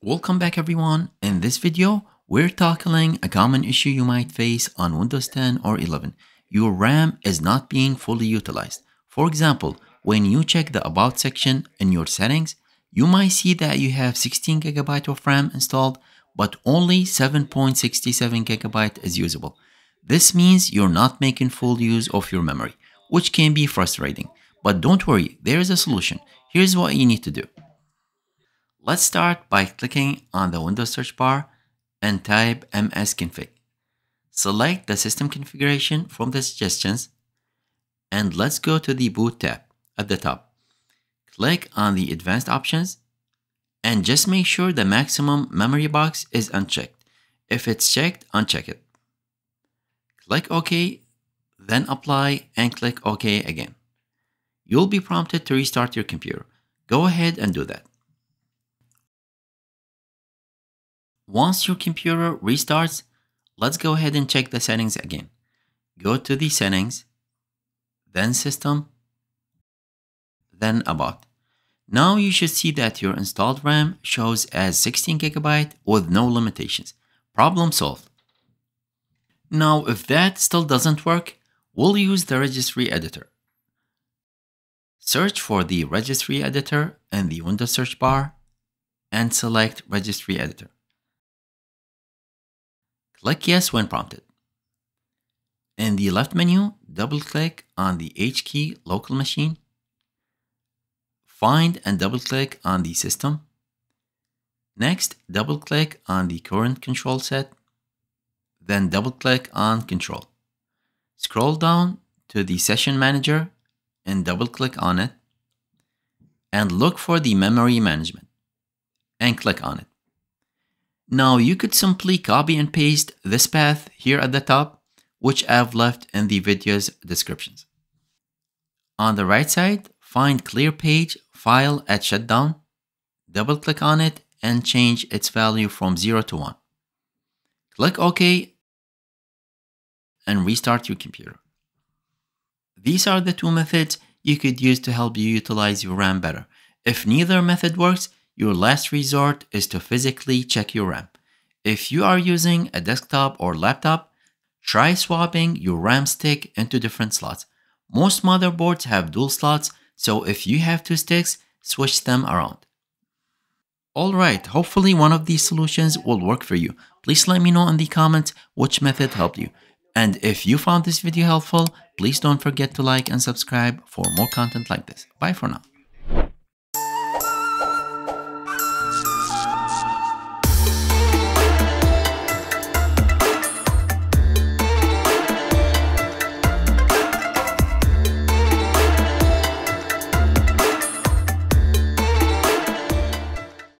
Welcome back everyone. In this video, we're tackling a common issue you might face on Windows 10 or 11. Your RAM is not being fully utilized. For example, when you check the About section in your settings, you might see that you have 16 GB of RAM installed, but only 7.67 GB is usable. This means you're not making full use of your memory, which can be frustrating. But don't worry, there is a solution. Here's what you need to do. Let's start by clicking on the Windows search bar and type msconfig. Select the system configuration from the suggestions and let's go to the boot tab at the top. Click on the advanced options and just make sure the maximum memory box is unchecked. If it's checked, uncheck it. Click OK, then apply and click OK again. You'll be prompted to restart your computer. Go ahead and do that. Once your computer restarts, let's go ahead and check the settings again. Go to the settings, then system, then about. Now you should see that your installed RAM shows as 16 GB with no limitations. Problem solved. Now, if that still doesn't work, we'll use the Registry Editor. Search for the Registry Editor in the Windows search bar and select Registry Editor. Click Yes when prompted. In the left menu, double-click on the HKEY local machine. Find and double-click on the System. Next, double-click on the Current Control Set. Then double-click on Control. Scroll down to the Session Manager and double-click on it. And look for the Memory Management and click on it. Now you could simply copy and paste this path here at the top, which I've left in the video's descriptions. On the right side, find Clear Page File at shutdown, double-click on it and change its value from 0 to 1. Click OK and restart your computer. These are the two methods you could use to help you utilize your RAM better. If neither method works, your last resort is to physically check your RAM. If you are using a desktop or laptop, try swapping your RAM stick into different slots. Most motherboards have dual slots, so if you have two sticks, switch them around. Alright, hopefully one of these solutions will work for you. Please let me know in the comments which method helped you. And if you found this video helpful, please don't forget to like and subscribe for more content like this. Bye for now.